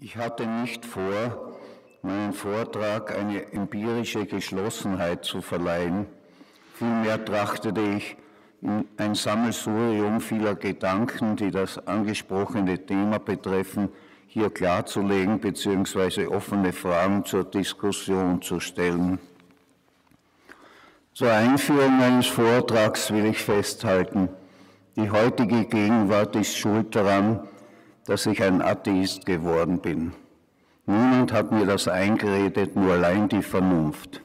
Ich hatte nicht vor, meinem Vortrag eine empirische Geschlossenheit zu verleihen. Vielmehr trachtete ich, in ein Sammelsurium vieler Gedanken, die das angesprochene Thema betreffen, hier klarzulegen bzw. offene Fragen zur Diskussion zu stellen. Zur Einführung meines Vortrags will ich festhalten, die heutige Gegenwart ist schuld daran, dass ich ein Atheist geworden bin. Niemand hat mir das eingeredet, nur allein die Vernunft.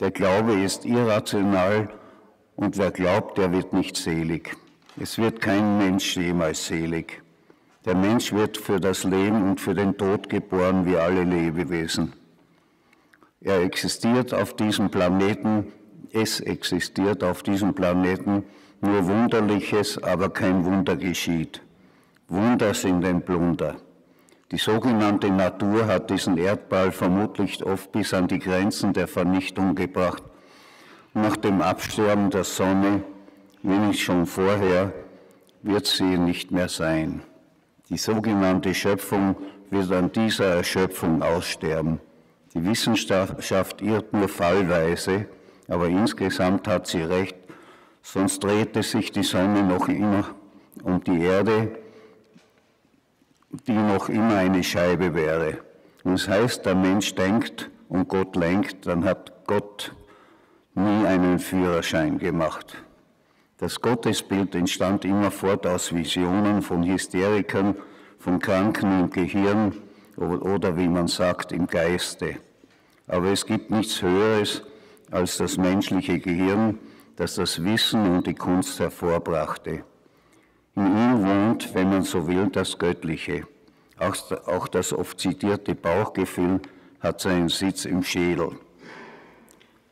Der Glaube ist irrational und wer glaubt, der wird nicht selig. Es wird kein Mensch jemals selig. Der Mensch wird für das Leben und für den Tod geboren, wie alle Lebewesen. Er existiert auf diesem Planeten, es existiert auf diesem Planeten, nur Wunderliches, aber kein Wunder geschieht. Wunder sind ein Plunder. Die sogenannte Natur hat diesen Erdball vermutlich oft bis an die Grenzen der Vernichtung gebracht. Nach dem Absterben der Sonne, wenn nicht schon vorher, wird sie nicht mehr sein. Die sogenannte Schöpfung wird an dieser Erschöpfung aussterben. Die Wissenschaft irrt nur fallweise, aber insgesamt hat sie recht, sonst drehte sich die Sonne noch immer um die Erde, die noch immer eine Scheibe wäre. Und das heißt, der Mensch denkt und Gott lenkt, dann hat Gott nie einen Führerschein gemacht. Das Gottesbild entstand immerfort aus Visionen von Hysterikern, von Kranken im Gehirn oder wie man sagt, im Geiste. Aber es gibt nichts Höheres als das menschliche Gehirn, das das Wissen und die Kunst hervorbrachte. In ihm wohnt, wenn man so will, das Göttliche. Auch das oft zitierte Bauchgefühl hat seinen Sitz im Schädel.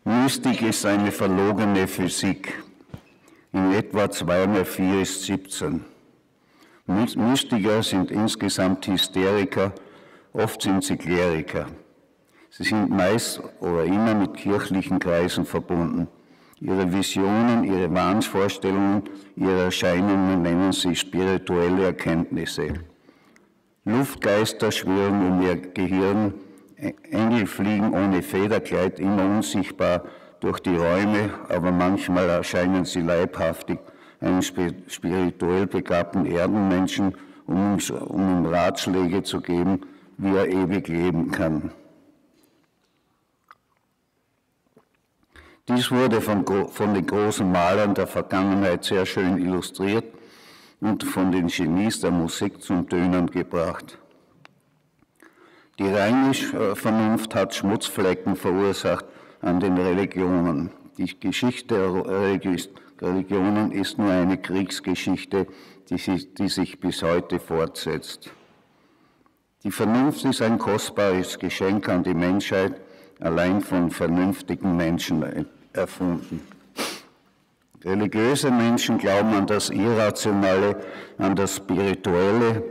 Mystik ist eine verlogene Physik. In etwa 2 mal 4 ist 17. Mystiker sind insgesamt Hysteriker, oft sind sie Kleriker. Sie sind meist oder immer mit kirchlichen Kreisen verbunden. Ihre Visionen, ihre Wahnvorstellungen, ihre Erscheinungen nennen sie spirituelle Erkenntnisse. Luftgeister schwirren um ihr Gehirn, Engel fliegen ohne Federkleid immer unsichtbar durch die Räume, aber manchmal erscheinen sie leibhaftig einem spirituell begabten Erdenmenschen, um ihm Ratschläge zu geben, wie er ewig leben kann. Dies wurde von den großen Malern der Vergangenheit sehr schön illustriert und von den Genies der Musik zum Tönen gebracht. Die reine Vernunft hat Schmutzflecken verursacht an den Religionen. Die Geschichte der Religionen ist nur eine Kriegsgeschichte, die sich bis heute fortsetzt. Die Vernunft ist ein kostbares Geschenk an die Menschheit, allein von vernünftigen Menschen erfunden. Religiöse Menschen glauben an das Irrationale, an das Spirituelle,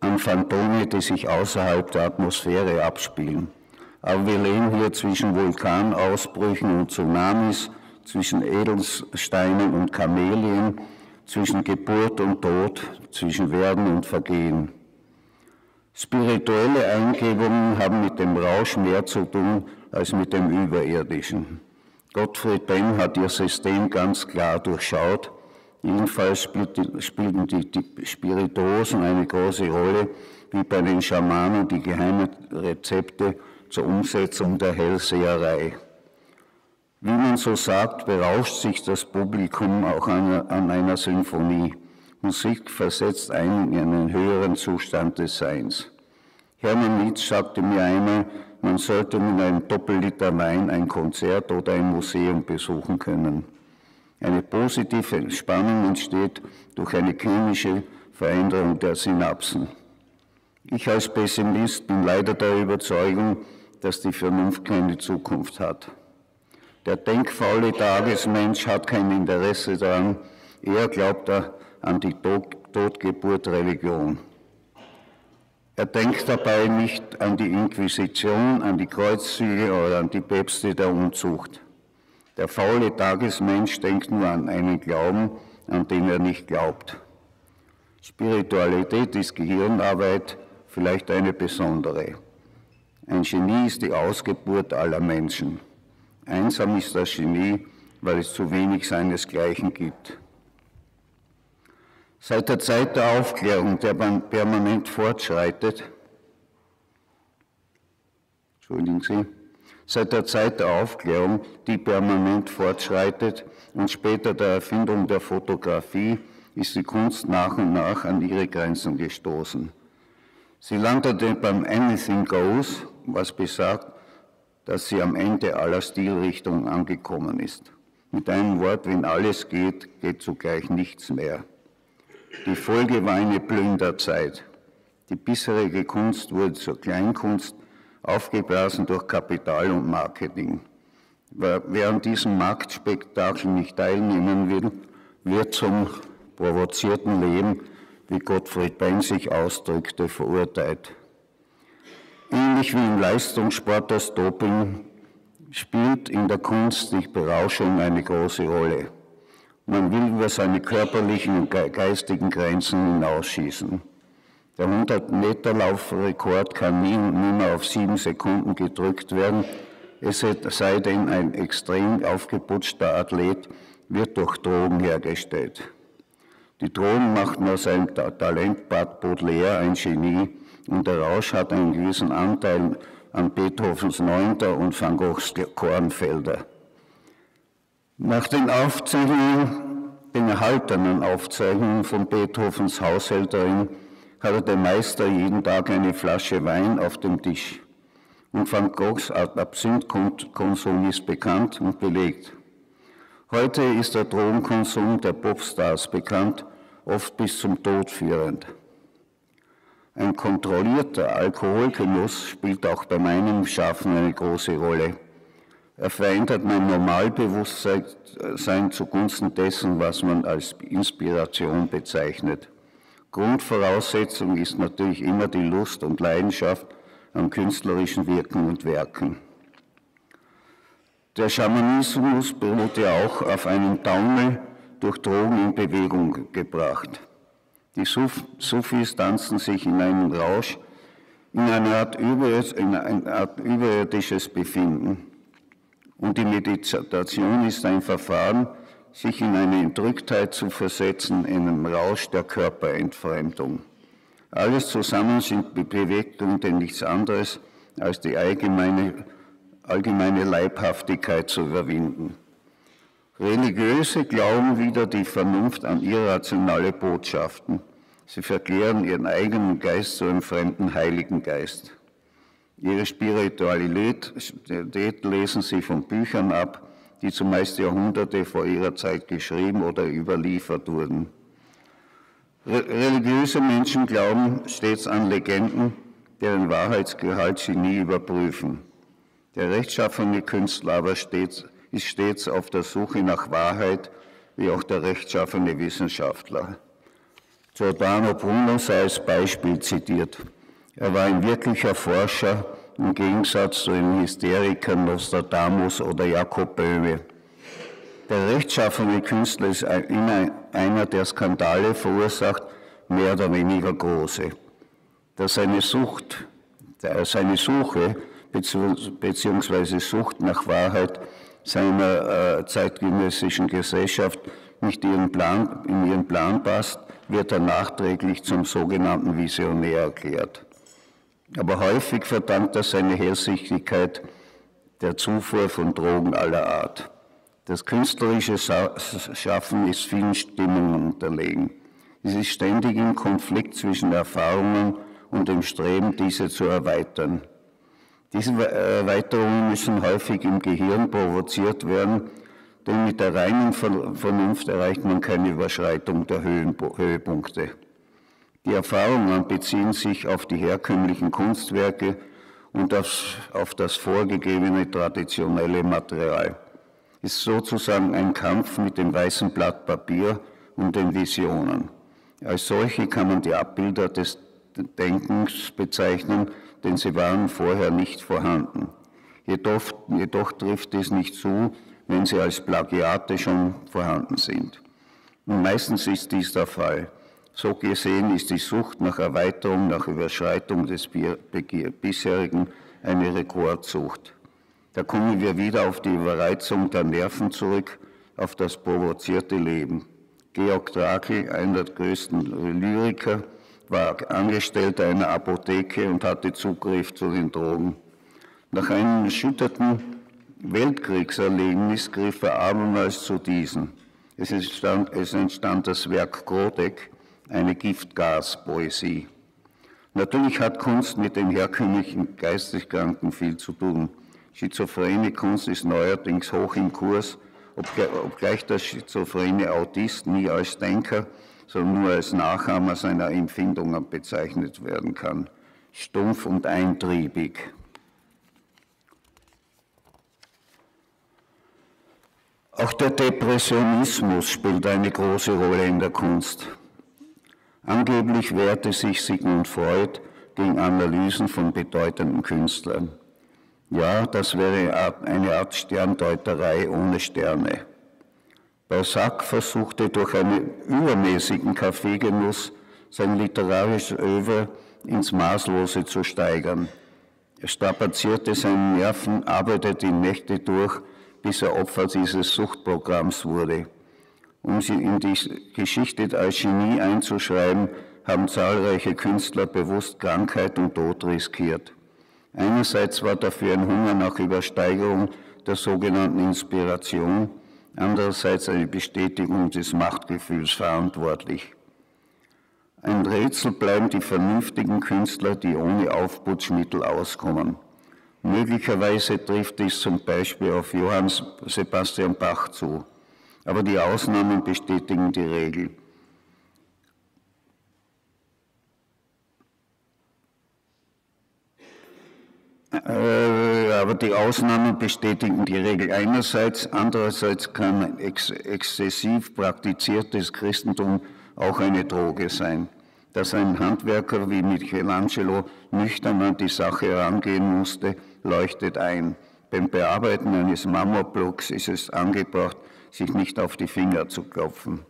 an Phantome, die sich außerhalb der Atmosphäre abspielen. Aber wir leben hier zwischen Vulkanausbrüchen und Tsunamis, zwischen Edelsteinen und Kamelien, zwischen Geburt und Tod, zwischen Werden und Vergehen. Spirituelle Eingebungen haben mit dem Rausch mehr zu tun als mit dem Überirdischen. Gottfried Benn hat ihr System ganz klar durchschaut. Jedenfalls spielten die Spirituosen eine große Rolle, wie bei den Schamanen die geheimen Rezepte zur Umsetzung der Hellseherei. Wie man so sagt, berauscht sich das Publikum auch an einer Symphonie. Musik versetzt einen in einen höheren Zustand des Seins. Hermann Nitz sagte mir einmal, man sollte mit einem Doppelliter Wein ein Konzert oder ein Museum besuchen können. Eine positive Spannung entsteht durch eine chemische Veränderung der Synapsen. Ich als Pessimist bin leider der Überzeugung, dass die Vernunft keine Zukunft hat. Der denkfaule Tagesmensch hat kein Interesse daran, eher glaubt er an die Todgeburt Religion. Er denkt dabei nicht an die Inquisition, an die Kreuzzüge oder an die Päpste der Unzucht. Der faule Tagesmensch denkt nur an einen Glauben, an den er nicht glaubt. Spiritualität ist Gehirnarbeit, vielleicht eine besondere. Ein Genie ist die Ausgeburt aller Menschen. Einsam ist das Genie, weil es zu wenig seinesgleichen gibt. Seit der Zeit der Aufklärung, der man permanent fortschreitet, und später der Erfindung der Fotografie, ist die Kunst nach und nach an ihre Grenzen gestoßen. Sie landete beim Anything Goes, was besagt, dass sie am Ende aller Stilrichtungen angekommen ist. Mit einem Wort, wenn alles geht, geht zugleich nichts mehr. Die Folge war eine Plünderzeit. Die bisherige Kunst wurde zur Kleinkunst, aufgeblasen durch Kapital und Marketing. Wer an diesem Marktspektakel nicht teilnehmen will, wird zum provozierten Leben, wie Gottfried Benn sich ausdrückte, verurteilt. Ähnlich wie im Leistungssport das Doping spielt in der Kunst die Berauschung eine große Rolle. Man will über seine körperlichen und geistigen Grenzen hinausschießen. Der 100-Meter-Laufrekord kann nie und nimmer auf 7 Sekunden gedrückt werden, es sei denn, ein extrem aufgeputschter Athlet wird durch Drogen hergestellt. Die Drogen machten aus einem Talentbad Baudelaire ein Genie und der Rausch hat einen gewissen Anteil an Beethovens 9. und Van Goghs Kornfelder. Nach den erhaltenen Aufzeichnungen von Beethovens Haushälterin hatte der Meister jeden Tag eine Flasche Wein auf dem Tisch. Und Van Goghs Absinth-Konsum ist bekannt und belegt. Heute ist der Drogenkonsum der Popstars bekannt, oft bis zum Tod führend. Ein kontrollierter Alkoholgenuss spielt auch bei meinem Schaffen eine große Rolle. Er verändert mein Normalbewusstsein zugunsten dessen, was man als Inspiration bezeichnet. Grundvoraussetzung ist natürlich immer die Lust und Leidenschaft am künstlerischen Wirken und Werken. Der Schamanismus beruhte auch auf einem Taumel, durch Drogen in Bewegung gebracht. Die Sufis tanzen sich in einen Rausch, in eine Art überirdisches Befinden. Und die Meditation ist ein Verfahren, sich in eine Entrücktheit zu versetzen, in einem Rausch der Körperentfremdung. Alles zusammen sind Bewegungen, denn nichts anderes als die allgemeine Leibhaftigkeit zu überwinden. Religiöse glauben wieder die Vernunft an irrationale Botschaften. Sie verklären ihren eigenen Geist zu einem fremden Heiligen Geist. Ihre Spiritualität lesen sie von Büchern ab, die zumeist Jahrhunderte vor ihrer Zeit geschrieben oder überliefert wurden. Religiöse Menschen glauben stets an Legenden, deren Wahrheitsgehalt sie nie überprüfen. Der rechtschaffene Künstler aber ist stets auf der Suche nach Wahrheit, wie auch der rechtschaffene Wissenschaftler. Giordano Bruno sei als Beispiel zitiert. Er war ein wirklicher Forscher, im Gegensatz zu den Hysterikern Nostradamus oder Jakob Böhme. Der rechtschaffene Künstler ist einer, der Skandale verursacht, mehr oder weniger große. Dass seine Suche bzw. Sucht nach Wahrheit seiner zeitgenössischen Gesellschaft nicht in ihren Plan passt, wird er nachträglich zum sogenannten Visionär erklärt. Aber häufig verdankt er seine Hellsichtigkeit der Zufuhr von Drogen aller Art. Das künstlerische Schaffen ist vielen Stimmungen unterlegen. Es ist ständig im Konflikt zwischen Erfahrungen und dem Streben, diese zu erweitern. Diese Erweiterungen müssen häufig im Gehirn provoziert werden, denn mit der reinen Vernunft erreicht man keine Überschreitung der Höhepunkte. Die Erfahrungen beziehen sich auf die herkömmlichen Kunstwerke und auf das vorgegebene traditionelle Material. Es ist sozusagen ein Kampf mit dem weißen Blatt Papier und den Visionen. Als solche kann man die Abbilder des Denkens bezeichnen, denn sie waren vorher nicht vorhanden. Jedoch trifft es nicht zu, wenn sie als Plagiate schon vorhanden sind. Und meistens ist dies der Fall. So gesehen ist die Sucht nach Erweiterung, nach Überschreitung des bisherigen eine Rekordsucht. Da kommen wir wieder auf die Überreizung der Nerven zurück, auf das provozierte Leben. Georg Trakl, einer der größten Lyriker, war Angestellter einer Apotheke und hatte Zugriff zu den Drogen. Nach einem erschütterten Weltkriegserlebnis griff er abermals zu diesen. Es entstand das Werk Grodeck, eine Giftgaspoesie. Natürlich hat Kunst mit den herkömmlichen Geisteskranken viel zu tun. Schizophrene Kunst ist neuerdings hoch im Kurs, obgleich der schizophrene Autist nie als Denker, sondern nur als Nachahmer seiner Empfindungen bezeichnet werden kann. Stumpf und eintriebig. Auch der Depressionismus spielt eine große Rolle in der Kunst. Angeblich wehrte sich Sigmund Freud gegen Analysen von bedeutenden Künstlern. Ja, das wäre eine Art Sterndeuterei ohne Sterne. Balzac versuchte durch einen übermäßigen Kaffeegenuss sein literarisches Œuvre ins Maßlose zu steigern. Er strapazierte seine Nerven, arbeitete die Nächte durch, bis er Opfer dieses Suchtprogramms wurde. Um sie in die Geschichte als Genie einzuschreiben, haben zahlreiche Künstler bewusst Krankheit und Tod riskiert. Einerseits war dafür ein Hunger nach Übersteigerung der sogenannten Inspiration, andererseits eine Bestätigung des Machtgefühls verantwortlich. Ein Rätsel bleiben die vernünftigen Künstler, die ohne Aufputschmittel auskommen. Möglicherweise trifft dies zum Beispiel auf Johann Sebastian Bach zu. Aber die Ausnahmen bestätigen die Regel. Andererseits kann exzessiv praktiziertes Christentum auch eine Droge sein. Dass ein Handwerker wie Michelangelo nüchtern an die Sache herangehen musste, leuchtet ein. Beim Bearbeiten eines Marmorblocks ist es angebracht, sich nicht auf die Finger zu klopfen.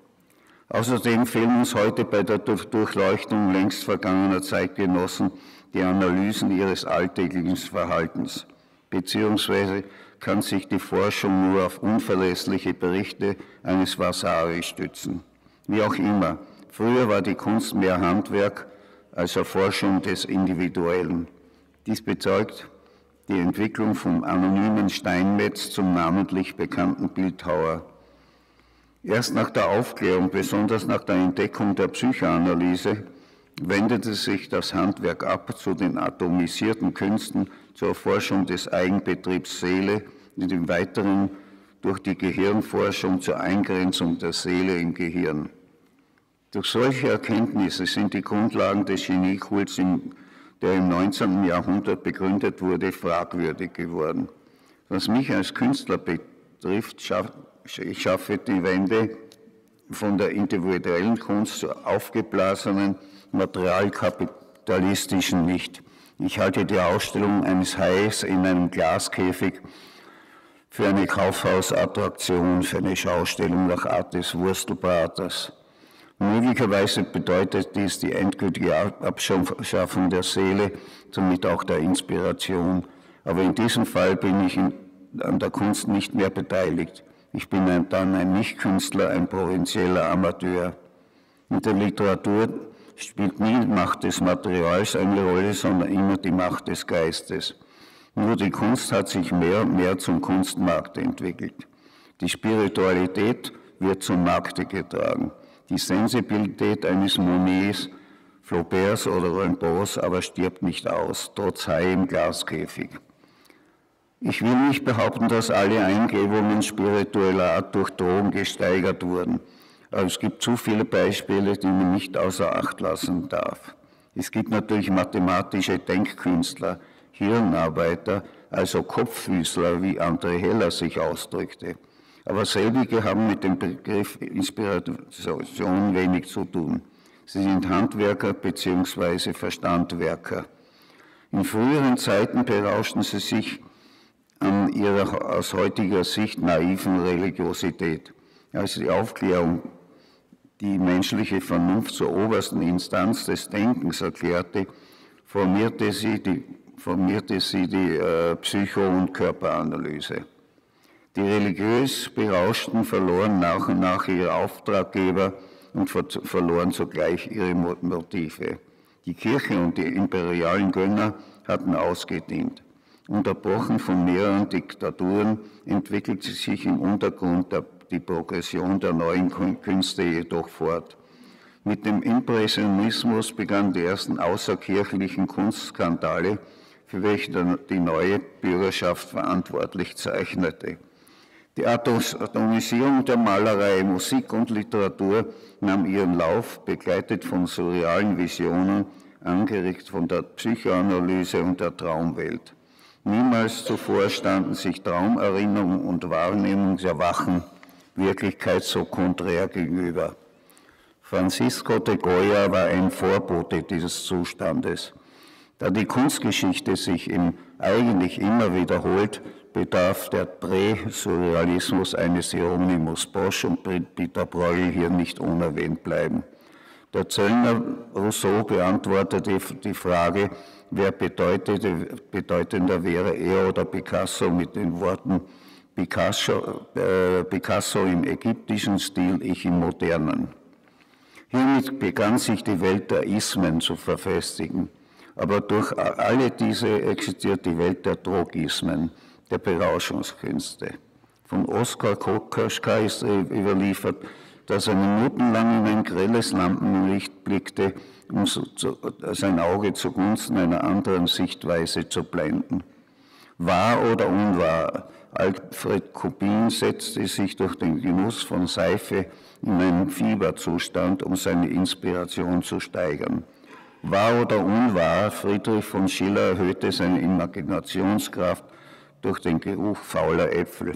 Außerdem fehlen uns heute bei der Durchleuchtung längst vergangener Zeitgenossen die Analysen ihres alltäglichen Verhaltens. Beziehungsweise kann sich die Forschung nur auf unverlässliche Berichte eines Vasari stützen. Wie auch immer, früher war die Kunst mehr Handwerk als Erforschung des Individuellen. Dies bezeugt die Entwicklung vom anonymen Steinmetz zum namentlich bekannten Bildhauer. Erst nach der Aufklärung, besonders nach der Entdeckung der Psychoanalyse, wendete sich das Handwerk ab zu den atomisierten Künsten, zur Erforschung des Eigenbetriebs Seele und im Weiteren durch die Gehirnforschung zur Eingrenzung der Seele im Gehirn. Durch solche Erkenntnisse sind die Grundlagen des Geniekults, der im 19. Jahrhundert begründet wurde, fragwürdig geworden. Was mich als Künstler betrifft, ich schaffe die Wende von der individuellen Kunst zur aufgeblasenen, materialkapitalistischen nicht. Ich halte die Ausstellung eines Hais in einem Glaskäfig für eine Kaufhausattraktion, für eine Schaustellung nach Art des Wurstelbraters. Möglicherweise bedeutet dies die endgültige Abschaffung der Seele, somit auch der Inspiration. Aber in diesem Fall bin ich an der Kunst nicht mehr beteiligt. Ich bin dann ein Nicht-Künstler, ein provinzieller Amateur. In der Literatur spielt nie die Macht des Materials eine Rolle, sondern immer die Macht des Geistes. Nur die Kunst hat sich mehr und mehr zum Kunstmarkt entwickelt. Die Spiritualität wird zum Markte getragen. Die Sensibilität eines Monets, Flauberts oder Rimbaud aber stirbt nicht aus, trotz Hai im Glaskäfig. Ich will nicht behaupten, dass alle Eingebungen spiritueller Art durch Drogen gesteigert wurden, aber es gibt zu viele Beispiele, die man nicht außer Acht lassen darf. Es gibt natürlich mathematische Denkkünstler, Hirnarbeiter, also Kopffüßler, wie André Heller sich ausdrückte. Aber selbige haben mit dem Begriff Inspiration wenig zu tun. Sie sind Handwerker bzw. Verstandwerker. In früheren Zeiten berauschten sie sich an ihrer aus heutiger Sicht naiven Religiosität. Als die Aufklärung die menschliche Vernunft zur obersten Instanz des Denkens erklärte, formierte sie die Psycho- und Körperanalyse. Die religiös Berauschten verloren nach und nach ihre Auftraggeber und verloren zugleich ihre Motive. Die Kirche und die imperialen Gönner hatten ausgedient. Unterbrochen von mehreren Diktaturen entwickelte sich im Untergrund die Progression der neuen Künste jedoch fort. Mit dem Impressionismus begannen die ersten außerkirchlichen Kunstskandale, für welche die neue Bürgerschaft verantwortlich zeichnete. Die Atomisierung der Malerei, Musik und Literatur nahm ihren Lauf, begleitet von surrealen Visionen, angeregt von der Psychoanalyse und der Traumwelt. Niemals zuvor standen sich Traumerinnerung und Wahrnehmung der wachen Wirklichkeit so konträr gegenüber. Francisco de Goya war ein Vorbote dieses Zustandes. Da die Kunstgeschichte sich eigentlich immer wiederholt, bedarf der Präsurrealismus eines Hieronymus Bosch und Peter Bruegel hier nicht unerwähnt bleiben. Der Zöllner Rousseau beantwortete die Frage, wer bedeutender wäre, er oder Picasso, mit den Worten: Picasso im ägyptischen Stil, ich im modernen. Hiermit begann sich die Welt der Ismen zu verfestigen. Aber durch alle diese existiert die Welt der Drogismen, der Berauschungskünste. Von Oskar Kokoschka ist überliefert, dass er minutenlang in ein grelles Lampenlicht blickte, um sein Auge zugunsten einer anderen Sichtweise zu blenden. Wahr oder unwahr, Alfred Kubin setzte sich durch den Genuss von Seife in einen Fieberzustand, um seine Inspiration zu steigern. Wahr oder unwahr, Friedrich von Schiller erhöhte seine Imaginationskraft durch den Geruch fauler Äpfel.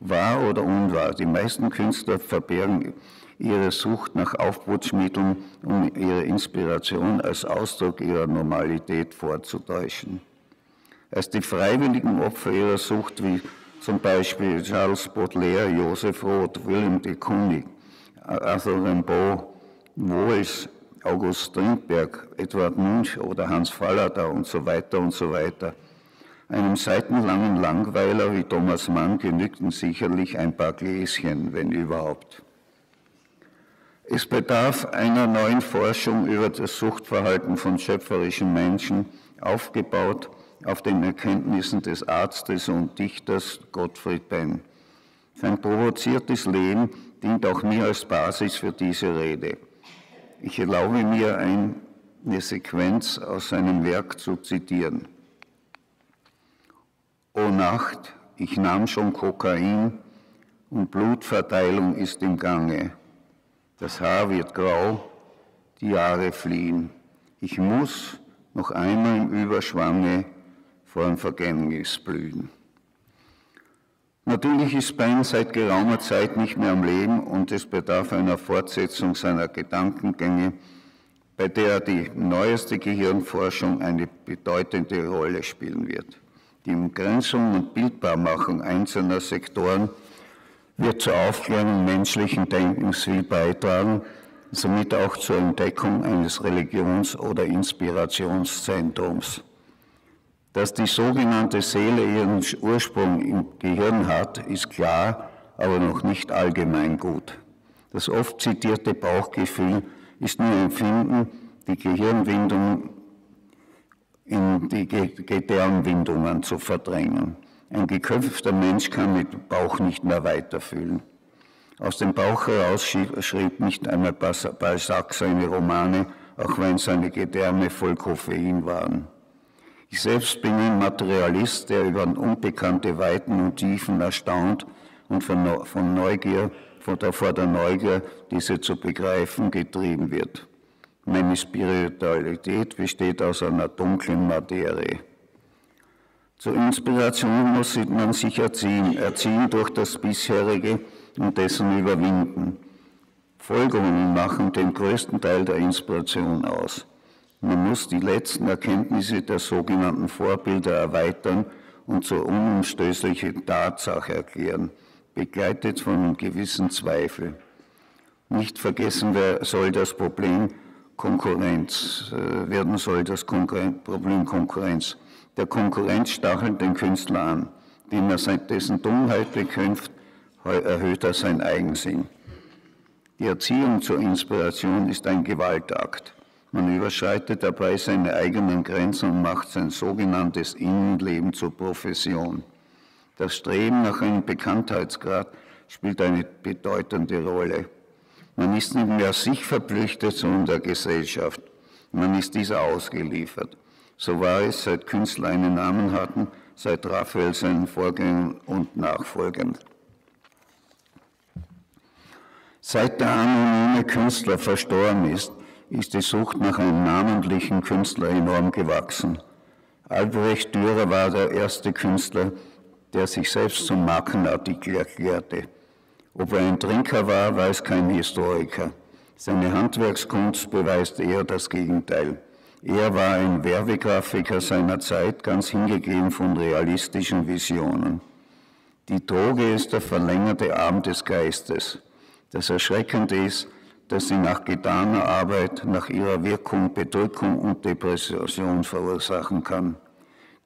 Wahr oder unwahr, die meisten Künstler verbergen ihre Sucht nach Aufputschmitteln, um ihre Inspiration als Ausdruck ihrer Normalität vorzutäuschen. Als die freiwilligen Opfer ihrer Sucht, wie zum Beispiel Charles Baudelaire, Joseph Roth, Willem de Kooning, Arthur Rimbaud, Wohls, August Strindberg, Edvard Munch oder Hans Fallada und so weiter und so weiter. Einem seitenlangen Langweiler wie Thomas Mann genügten sicherlich ein paar Gläschen, wenn überhaupt. Es bedarf einer neuen Forschung über das Suchtverhalten von schöpferischen Menschen, aufgebaut auf den Erkenntnissen des Arztes und Dichters Gottfried Benn. Sein Provoziertes Leben dient auch mir als Basis für diese Rede. Ich erlaube mir, eine Sequenz aus seinem Werk zu zitieren. O Nacht, ich nahm schon Kokain und Blutverteilung ist im Gange. Das Haar wird grau, die Jahre fliehen. Ich muss noch einmal im Überschwange vor dem Vergängnis blühen. Natürlich ist Benn seit geraumer Zeit nicht mehr am Leben und es bedarf einer Fortsetzung seiner Gedankengänge, bei der die neueste Gehirnforschung eine bedeutende Rolle spielen wird. Die Umgrenzung und Bildbarmachung einzelner Sektoren wird zur Aufklärung menschlichen Denkens viel beitragen, somit auch zur Entdeckung eines Religions- oder Inspirationszentrums. Dass die sogenannte Seele ihren Ursprung im Gehirn hat, ist klar, aber noch nicht allgemein gut. Das oft zitierte Bauchgefühl ist nur Empfinden, die Gehirnwindungen in die Gedärmwindungen zu verdrängen. Ein geköpfter Mensch kann mit dem Bauch nicht mehr weiterfühlen. Aus dem Bauch heraus schrieb nicht einmal Balzac seine Romane, auch wenn seine Gedärme voll Koffein waren. Ich selbst bin ein Materialist, der über unbekannte Weiten und Tiefen erstaunt und vor der Neugier, diese zu begreifen, getrieben wird. Meine Spiritualität besteht aus einer dunklen Materie. Zur Inspiration muss man sich erziehen durch das Bisherige und dessen Überwinden. Folgerungen machen den größten Teil der Inspiration aus. Man muss die letzten Erkenntnisse der sogenannten Vorbilder erweitern und zur unumstößlichen Tatsache erklären, begleitet von einem gewissen Zweifel. Nicht vergessen soll das Problem Konkurrenz werden soll, das Problem Konkurrenz. Der Konkurrenz stachelt den Künstler an. Wenn er dessen Dummheit bekämpft, erhöht er seinen Eigensinn. Die Erziehung zur Inspiration ist ein Gewaltakt. Man überschreitet dabei seine eigenen Grenzen und macht sein sogenanntes Innenleben zur Profession. Das Streben nach einem Bekanntheitsgrad spielt eine bedeutende Rolle. Man ist nicht mehr sich verpflichtet, sondern der Gesellschaft. Man ist dieser ausgeliefert. So war es, seit Künstler einen Namen hatten, seit Raphael seinen Vorgängern und Nachfolgern. Seit der anonyme Künstler verstorben ist, ist die Sucht nach einem namentlichen Künstler enorm gewachsen. Albrecht Dürer war der erste Künstler, der sich selbst zum Markenartikel erklärte. Ob er ein Trinker war, weiß kein Historiker. Seine Handwerkskunst beweist eher das Gegenteil. Er war ein Werbegrafiker seiner Zeit, ganz hingegeben von realistischen Visionen. Die Droge ist der verlängerte Arm des Geistes. Das Erschreckende ist, dass sie nach getaner Arbeit, nach ihrer Wirkung Bedrückung und Depression verursachen kann.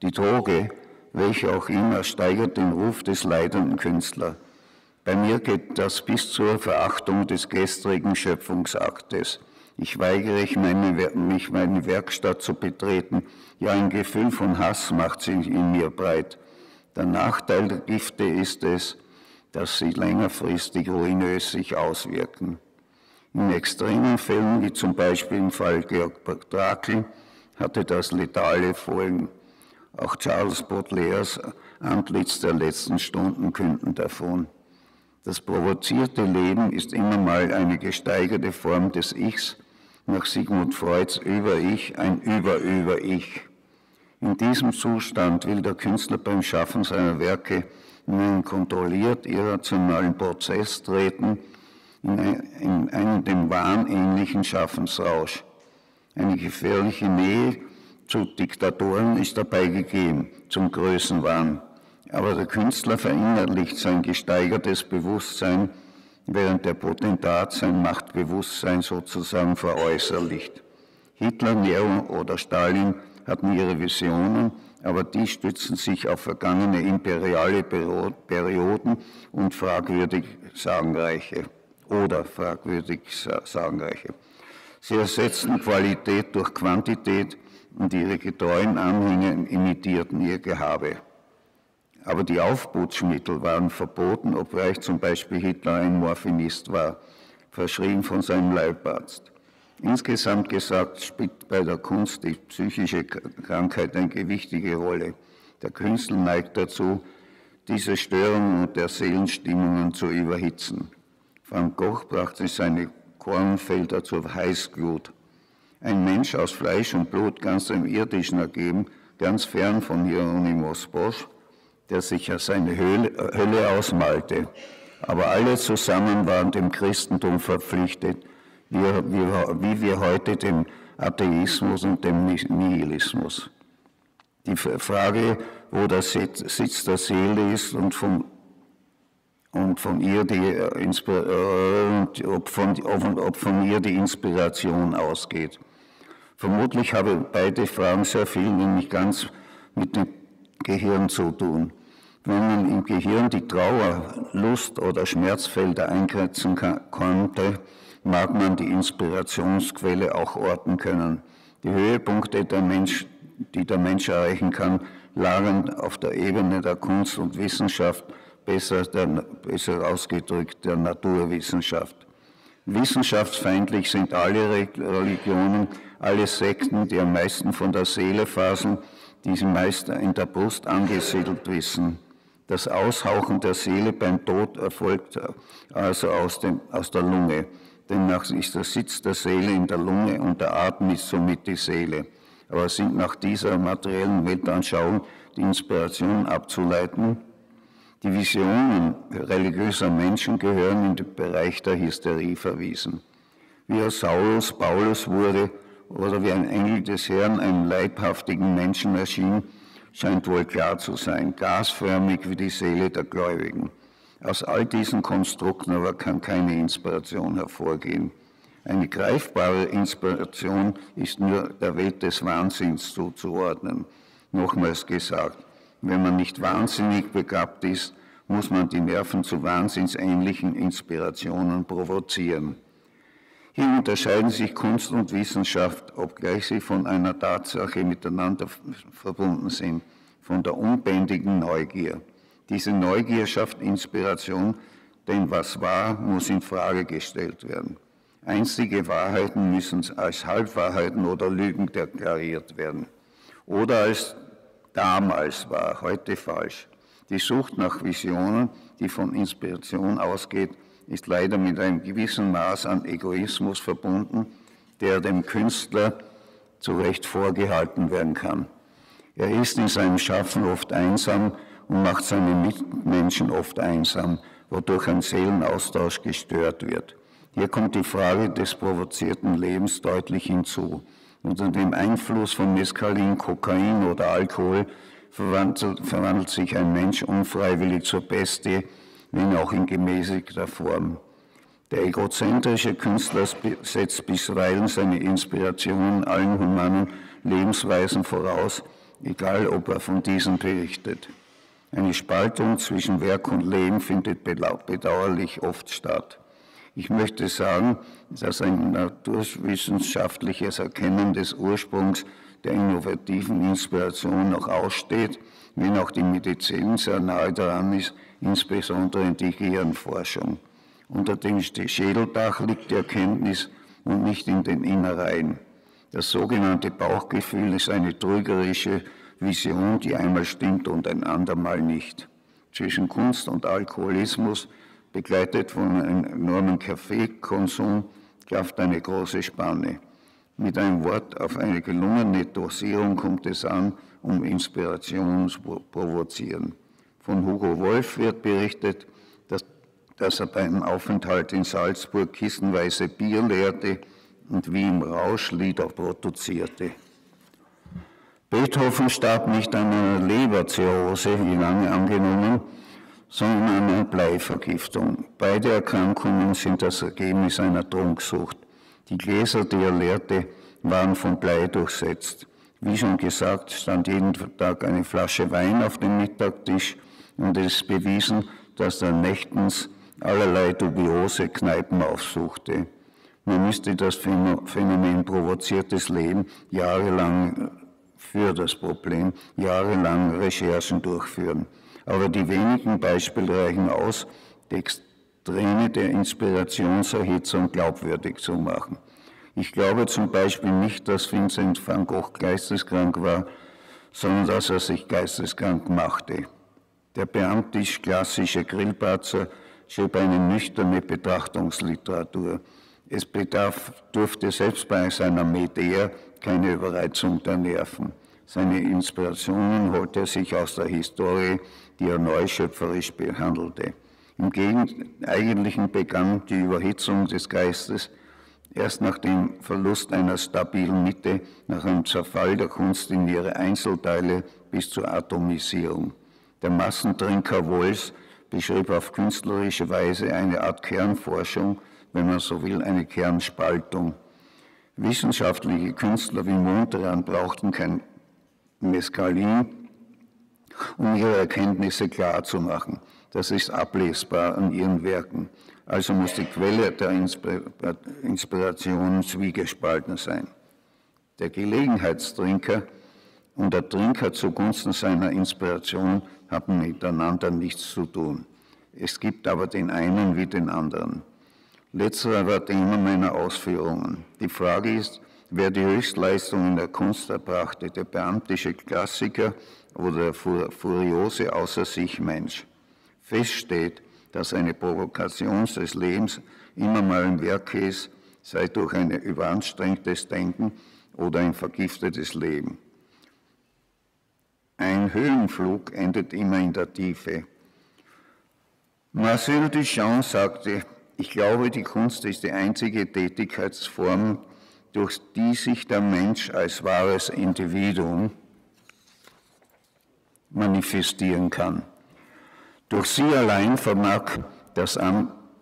Die Droge, welche auch immer, steigert den Ruf des leidenden Künstlers. Bei mir geht das bis zur Verachtung des gestrigen Schöpfungsaktes. Ich weigere mich, meine Werkstatt zu betreten. Ja, ein Gefühl von Hass macht sich in mir breit. Der Nachteil der Gifte ist es, dass sie längerfristig ruinös sich auswirken. In extremen Fällen, wie zum Beispiel im Fall Georg Trakl, hatte das letale Folgen. Auch Charles Baudelaires Antlitz der letzten Stunden künden davon. Das provozierte Leben ist immer mal eine gesteigerte Form des Ichs, nach Sigmund Freuds Über-Ich, ein Über-Über-Ich. In diesem Zustand will der Künstler beim Schaffen seiner Werke in einen kontrolliert irrationalen Prozess treten, in einen dem Wahn ähnlichen Schaffensrausch. Eine gefährliche Nähe zu Diktatoren ist dabei gegeben, zum Größenwahn. Aber der Künstler verinnerlicht sein gesteigertes Bewusstsein, während der Potentat sein Machtbewusstsein sozusagen veräußerlicht. Hitler, Nero oder Stalin hatten ihre Visionen, aber die stützen sich auf vergangene imperiale Perioden und fragwürdig sagenreiche. Sie ersetzten Qualität durch Quantität und ihre getreuen Anhänger imitierten ihr Gehabe. Aber die Aufputschmittel waren verboten, obgleich zum Beispiel Hitler ein Morphinist war, verschrieben von seinem Leibarzt. Insgesamt gesagt spielt bei der Kunst die psychische Krankheit eine gewichtige Rolle. Der Künstler neigt dazu, diese Störungen und der Seelenstimmungen zu überhitzen. Van Gogh brachte seine Kornfelder zur Heißglut. Ein Mensch aus Fleisch und Blut, ganz dem Irdischen ergeben, ganz fern von Hieronymus Bosch, der sich ja seine Hölle ausmalte. Aber alle zusammen waren dem Christentum verpflichtet, wie wir heute dem Atheismus und dem Nihilismus. Die Frage, wo der Sitz der Seele ist und ob von ihr die Inspiration ausgeht. Vermutlich haben beide Fragen sehr viel, nämlich ganz mit dem Gehirn zu tun. Wenn man im Gehirn die Trauer, Lust oder Schmerzfelder eingrenzen konnte, mag man die Inspirationsquelle auch orten können. Die Höhepunkte, die der Mensch erreichen kann, lagen auf der Ebene der Kunst und Wissenschaft, besser ausgedrückt der Naturwissenschaft. Wissenschaftsfeindlich sind alle Religionen, alle Sekten, die am meisten von der Seele faseln, die sie meist in der Brust angesiedelt wissen. Das Aushauchen der Seele beim Tod erfolgt also aus der Lunge. Demnach ist der Sitz der Seele in der Lunge und der Atem ist somit die Seele. Aber sind nach dieser materiellen Weltanschauung die Inspirationen abzuleiten? Die Visionen religiöser Menschen gehören in den Bereich der Hysterie verwiesen. Wie aus Saulus Paulus wurde, oder wie ein Engel des Herrn einem leibhaftigen Menschen erschien, scheint wohl klar zu sein, gasförmig wie die Seele der Gläubigen. Aus all diesen Konstrukten aber kann keine Inspiration hervorgehen. Eine greifbare Inspiration ist nur der Welt des Wahnsinns zuzuordnen. Nochmals gesagt, wenn man nicht wahnsinnig begabt ist, muss man die Nerven zu wahnsinnsähnlichen Inspirationen provozieren. Hier unterscheiden sich Kunst und Wissenschaft, obgleich sie von einer Tatsache miteinander verbunden sind, von der unbändigen Neugier. Diese Neugier schafft Inspiration, denn was war, muss in Frage gestellt werden. Einstige Wahrheiten müssen als Halbwahrheiten oder Lügen deklariert werden. Oder als damals war, heute falsch. Die Sucht nach Visionen, die von Inspiration ausgeht, ist leider mit einem gewissen Maß an Egoismus verbunden, der dem Künstler zu Recht vorgehalten werden kann. Er ist in seinem Schaffen oft einsam und macht seine Mitmenschen oft einsam, wodurch ein Seelenaustausch gestört wird. Hier kommt die Frage des provozierten Lebens deutlich hinzu. Unter dem Einfluss von Mescalin, Kokain oder Alkohol verwandelt sich ein Mensch unfreiwillig zur Bestie, wenn auch in gemäßigter Form. Der egozentrische Künstler setzt bisweilen seine Inspirationen allen humanen Lebensweisen voraus, egal ob er von diesen berichtet. Eine Spaltung zwischen Werk und Leben findet bedauerlich oft statt. Ich möchte sagen, dass ein naturwissenschaftliches Erkennen des Ursprungs der innovativen Inspiration noch aussteht, wenn auch die Medizin sehr nahe daran ist, insbesondere in die Gehirnforschung. Unter dem Schädeldach liegt die Erkenntnis und nicht in den Innereien. Das sogenannte Bauchgefühl ist eine trügerische Vision, die einmal stimmt und ein andermal nicht. Zwischen Kunst und Alkoholismus, begleitet von einem enormen Kaffeekonsum, klafft eine große Spanne. Mit einem Wort auf eine gelungene Dosierung kommt es an, um Inspiration zu provozieren. Von Hugo Wolf wird berichtet, dass er beim Aufenthalt in Salzburg kissenweise Bier leerte und wie im Rausch Lieder produzierte. Beethoven starb nicht an einer Leberzirrhose, wie lange angenommen, sondern an einer Bleivergiftung. Beide Erkrankungen sind das Ergebnis einer Trunksucht. Die Gläser, die er leerte, waren von Blei durchsetzt. Wie schon gesagt, stand jeden Tag eine Flasche Wein auf dem Mittagtisch und es ist bewiesen, dass er nächtens allerlei dubiose Kneipen aufsuchte. Man müsste das Phänomen provoziertes Leben jahrelang Recherchen durchführen. Aber die wenigen Beispiele reichen aus, die Extreme der Inspirationserhitzung glaubwürdig zu machen. Ich glaube zum Beispiel nicht, dass Vincent van Gogh geisteskrank war, sondern dass er sich geisteskrank machte. Der beamtisch-klassische Grillparzer schrieb eine nüchterne Betrachtungsliteratur. Es dürfte selbst bei seiner Medea keine Überreizung der Nerven. Seine Inspirationen holte er sich aus der Historie, die er neuschöpferisch behandelte. Im Eigentlichen begann die Überhitzung des Geistes erst nach dem Verlust einer stabilen Mitte, nach einem Zerfall der Kunst in ihre Einzelteile bis zur Atomisierung. Der Massentrinker Wolfs beschrieb auf künstlerische Weise eine Art Kernforschung, wenn man so will, eine Kernspaltung. Wissenschaftliche Künstler wie Mondrian brauchten kein Mescalin, um ihre Erkenntnisse klar zu machen. Das ist ablesbar an ihren Werken. Also muss die Quelle der Inspiration zwiegespalten sein. Der Gelegenheitstrinker und der Trinker zugunsten seiner Inspiration haben miteinander nichts zu tun. Es gibt aber den einen wie den anderen. Letzterer war Thema meiner Ausführungen. Die Frage ist, wer die Höchstleistungen der Kunst erbrachte, der beamtische Klassiker oder der furiose Außer-sich-Mensch. Fest steht, dass eine Provokation des Lebens immer mal im Werke ist, sei durch ein überanstrengtes Denken oder ein vergiftetes Leben. Ein Höhenflug endet immer in der Tiefe. Marcel Duchamp sagte, ich glaube, die Kunst ist die einzige Tätigkeitsform, durch die sich der Mensch als wahres Individuum manifestieren kann. Durch sie allein vermag das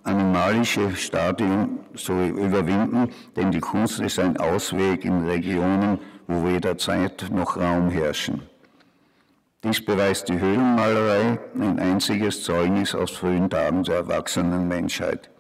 animalische Stadium zu überwinden, denn die Kunst ist ein Ausweg in Regionen, wo weder Zeit noch Raum herrschen. Dies beweist die Höhlenmalerei, ein einziges Zeugnis aus frühen Tagen der erwachsenen Menschheit.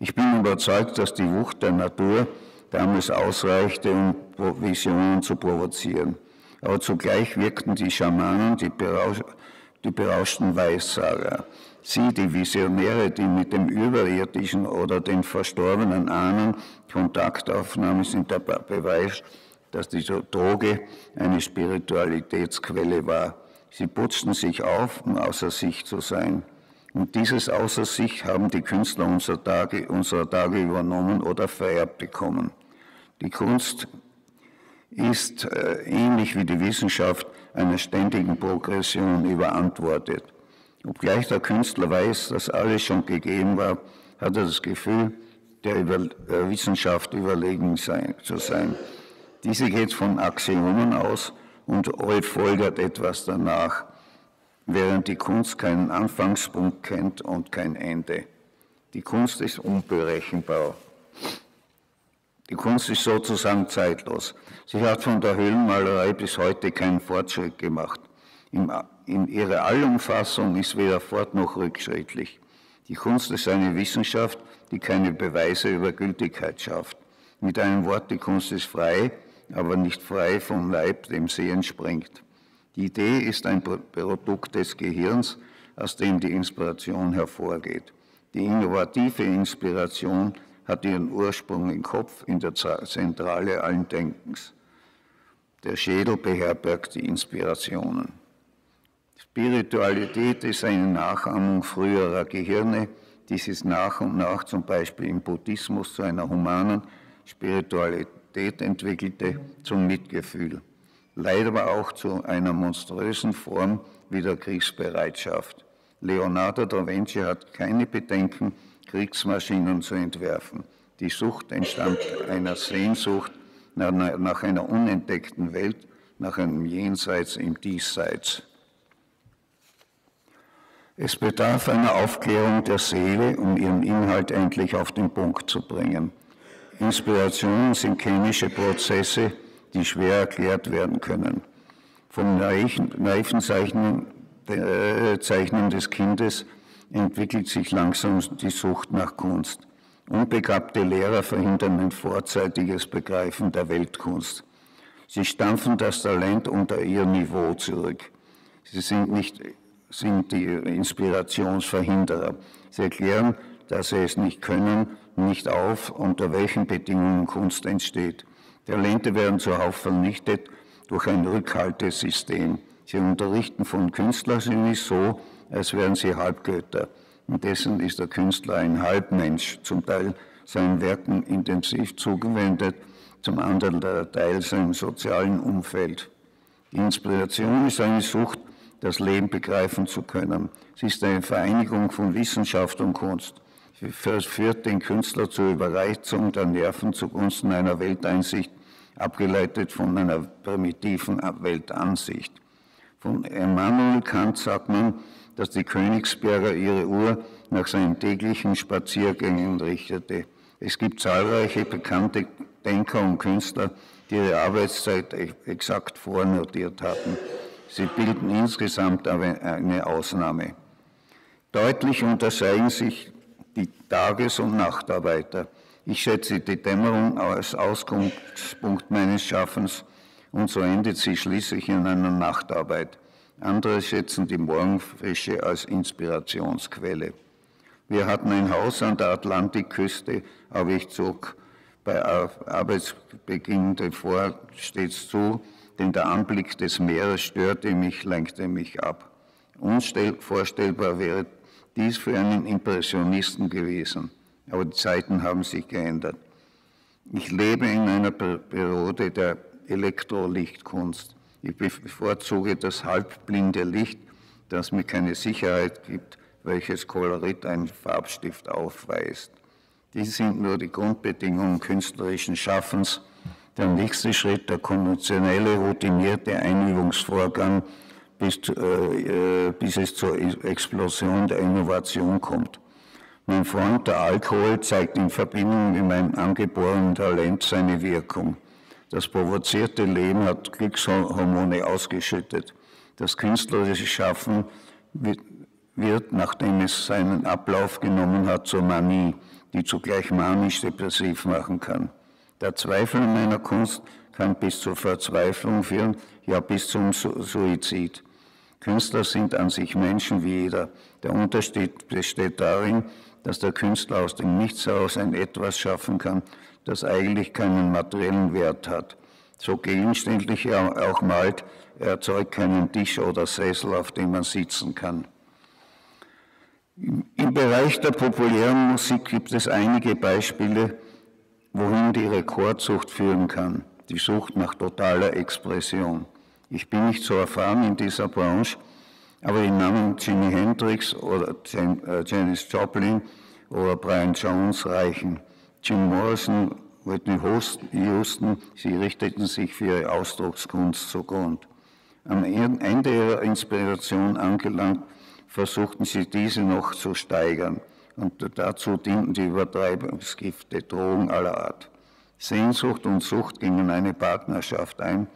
Ich bin überzeugt, dass die Wucht der Natur damals ausreichte, um Visionen zu provozieren. Aber zugleich wirkten die Schamanen, die berauschten Weissager. Sie, die Visionäre, die mit dem Überirdischen oder den verstorbenen Ahnen Kontakt aufnahmen, sind der Beweis, dass diese Droge eine Spiritualitätsquelle war. Sie putzten sich auf, um außer sich zu sein. Und dieses Außer sich haben die Künstler unserer Tage übernommen oder vererbt bekommen. Die Kunst ist, ähnlich wie die Wissenschaft, einer ständigen Progression überantwortet. Obgleich der Künstler weiß, dass alles schon gegeben war, hat er das Gefühl, der Wissenschaft überlegen zu sein. Diese geht von Axiomen aus und folgert etwas danach, während die Kunst keinen Anfangspunkt kennt und kein Ende. Die Kunst ist unberechenbar. Die Kunst ist sozusagen zeitlos. Sie hat von der Höhlenmalerei bis heute keinen Fortschritt gemacht. In ihrer Allumfassung ist weder fort- noch rückschrittlich. Die Kunst ist eine Wissenschaft, die keine Beweise über Gültigkeit schafft. Mit einem Wort, die Kunst ist frei, aber nicht frei vom Leib, dem sie entspringt. Die Idee ist ein Produkt des Gehirns, aus dem die Inspiration hervorgeht. Die innovative Inspiration hat ihren Ursprung im Kopf, in der Zentrale allen Denkens. Der Schädel beherbergt die Inspirationen. Spiritualität ist eine Nachahmung früherer Gehirne. Dies ist nach und nach zum Beispiel im Buddhismus zu einer humanen Spiritualität entwickelte, zum Mitgefühl. Leider aber auch zu einer monströsen Form wie der Kriegsbereitschaft. Leonardo da Vinci hat keine Bedenken, Kriegsmaschinen zu entwerfen. Die Sucht entstammt einer Sehnsucht nach einer unentdeckten Welt, nach einem Jenseits im Diesseits. Es bedarf einer Aufklärung der Seele, um ihren Inhalt endlich auf den Punkt zu bringen. Inspirationen sind chemische Prozesse, die schwer erklärt werden können. Vom naiven Zeichnen des Kindes entwickelt sich langsam die Sucht nach Kunst. Unbegabte Lehrer verhindern ein vorzeitiges Begreifen der Weltkunst. Sie stampfen das Talent unter ihr Niveau zurück. Sie sind die Inspirationsverhinderer. Sie erklären, dass sie es nicht können, nicht auf, unter welchen Bedingungen Kunst entsteht. Talente werden zuhauf vernichtet durch ein Rückhaltesystem. Sie unterrichten von Künstlergenie so, als wären sie Halbgötter. Indessen ist der Künstler ein Halbmensch, zum Teil seinen Werken intensiv zugewendet, zum anderen Teil seinem sozialen Umfeld. Die Inspiration ist eine Sucht, das Leben begreifen zu können. Sie ist eine Vereinigung von Wissenschaft und Kunst. Sie führt den Künstler zur Überreizung der Nerven zugunsten einer Welteinsicht, abgeleitet von einer primitiven Weltansicht. Von Immanuel Kant sagt man, dass die Königsberger ihre Uhr nach seinen täglichen Spaziergängen richtete. Es gibt zahlreiche bekannte Denker und Künstler, die ihre Arbeitszeit exakt vornotiert hatten. Sie bilden insgesamt aber eine Ausnahme. Deutlich unterscheiden sich die Tages- und Nachtarbeiter. Ich schätze die Dämmerung als Ausgangspunkt meines Schaffens und so endet sie schließlich in einer Nachtarbeit. Andere schätzen die Morgenfrische als Inspirationsquelle. Wir hatten ein Haus an der Atlantikküste, aber ich zog bei Arbeitsbeginn davor stets zu, denn der Anblick des Meeres störte mich, lenkte mich ab. Unvorstellbar wäre dies für einen Impressionisten gewesen, aber die Zeiten haben sich geändert. Ich lebe in einer Periode der Elektrolichtkunst. Ich bevorzuge das halbblinde Licht, das mir keine Sicherheit gibt, welches Kolorit ein Farbstift aufweist. Dies sind nur die Grundbedingungen künstlerischen Schaffens. Der nächste Schritt, der konventionelle, routinierte Einübungsvorgang, bis es zur Explosion der Innovation kommt. Mein Freund, der Alkohol, zeigt in Verbindung mit meinem angeborenen Talent seine Wirkung. Das provozierte Leben hat Glückshormone ausgeschüttet. Das künstlerische Schaffen wird, nachdem es seinen Ablauf genommen hat, zur Manie, die zugleich manisch-depressiv machen kann. Der Zweifel an meiner Kunst kann bis zur Verzweiflung führen, ja bis zum Suizid. Künstler sind an sich Menschen wie jeder. Der Unterschied besteht darin, dass der Künstler aus dem Nichts heraus ein Etwas schaffen kann, das eigentlich keinen materiellen Wert hat. So gegenständlich er auch malt, er erzeugt keinen Tisch oder Sessel, auf dem man sitzen kann. Im Bereich der populären Musik gibt es einige Beispiele, wohin die Rekordsucht führen kann, die Sucht nach totaler Expression. Ich bin nicht so erfahren in dieser Branche, aber die Namen Jimi Hendrix oder Janis Joplin oder Brian Jones reichen. Jim Morrison, Whitney Houston, sie richteten sich für ihre Ausdruckskunst zugrunde. Am Ende ihrer Inspiration angelangt, versuchten sie diese noch zu steigern. Und dazu dienten die Übertreibungsgifte, Drogen aller Art. Sehnsucht und Sucht gingen eine Partnerschaft ein,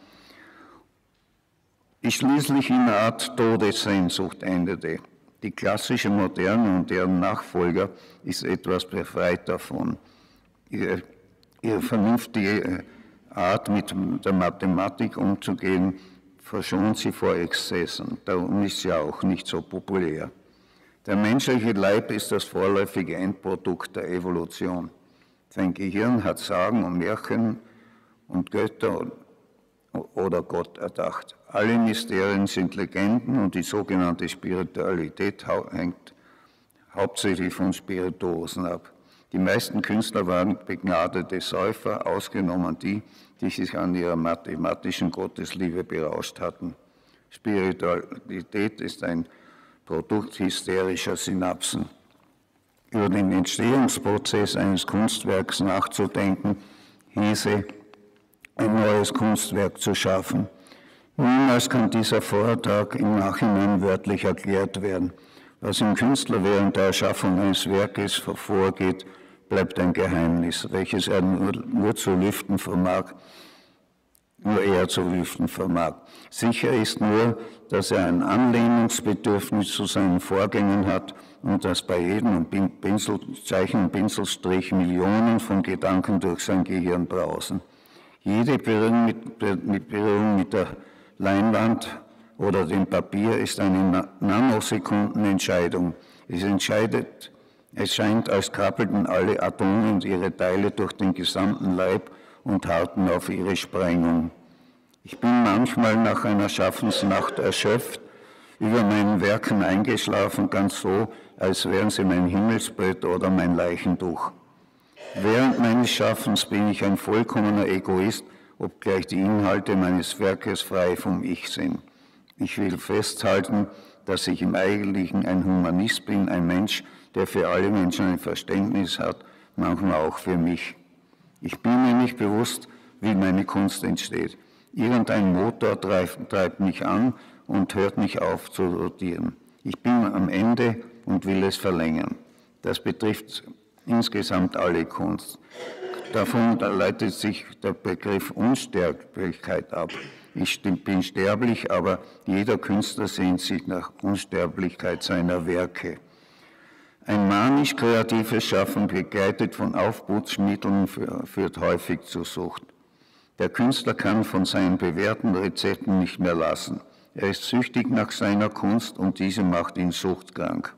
die schließlich in einer Art Todessehnsucht endete. Die klassische Moderne und deren Nachfolger ist etwas befreit davon. Ihre vernünftige Art, mit der Mathematik umzugehen, verschont sie vor Exzessen. Darum ist sie auch nicht so populär. Der menschliche Leib ist das vorläufige Endprodukt der Evolution. Sein Gehirn hat Sagen und Märchen und Götter oder Gott erdacht. Alle Mysterien sind Legenden und die sogenannte Spiritualität hängt hauptsächlich von Spirituosen ab. Die meisten Künstler waren begnadete Säufer, ausgenommen die, die sich an ihrer mathematischen Gottesliebe berauscht hatten. Spiritualität ist ein Produkt hysterischer Synapsen. Über den Entstehungsprozess eines Kunstwerks nachzudenken, hieße, ein neues Kunstwerk zu schaffen. Niemals kann dieser Vortrag im Nachhinein wörtlich erklärt werden. Was im Künstler während der Erschaffung eines Werkes vorgeht, bleibt ein Geheimnis, welches er nur er zu lüften vermag. Sicher ist nur, dass er ein Anlehnungsbedürfnis zu seinen Vorgängen hat und dass bei jedem Zeichen und Pinselstrich Millionen von Gedanken durch sein Gehirn brausen. Jede Berührung mit der Leinwand oder dem Papier ist eine Nanosekundenentscheidung. Es scheint, als krabbelten alle Atome und ihre Teile durch den gesamten Leib und harten auf ihre Sprengung. Ich bin manchmal nach einer Schaffensnacht erschöpft, über meinen Werken eingeschlafen, ganz so, als wären sie mein Himmelsbrett oder mein Leichentuch. Während meines Schaffens bin ich ein vollkommener Egoist, obgleich die Inhalte meines Werkes frei vom Ich sind. Ich will festhalten, dass ich im Eigentlichen ein Humanist bin, ein Mensch, der für alle Menschen ein Verständnis hat, manchmal auch für mich. Ich bin mir nicht bewusst, wie meine Kunst entsteht. Irgendein Motor treibt mich an und hört nicht auf zu rotieren. Ich bin am Ende und will es verlängern. Das betrifft insgesamt alle Kunst. Davon leitet sich der Begriff Unsterblichkeit ab. Ich bin sterblich, aber jeder Künstler sehnt sich nach Unsterblichkeit seiner Werke. Ein manisch-kreatives Schaffen, begleitet von Aufputschmitteln, führt häufig zur Sucht. Der Künstler kann von seinen bewährten Rezepten nicht mehr lassen. Er ist süchtig nach seiner Kunst und diese macht ihn suchtkrank.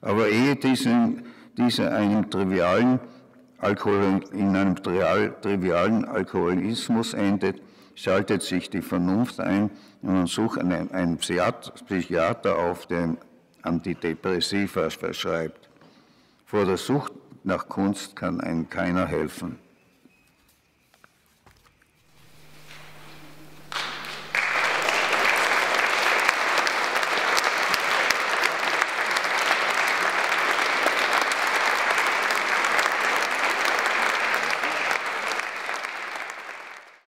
Aber ehe in einem trivialen Alkoholismus endet, schaltet sich die Vernunft ein und man sucht einen Psychiater auf, der Antidepressiva verschreibt. Vor der Sucht nach Kunst kann einem keiner helfen.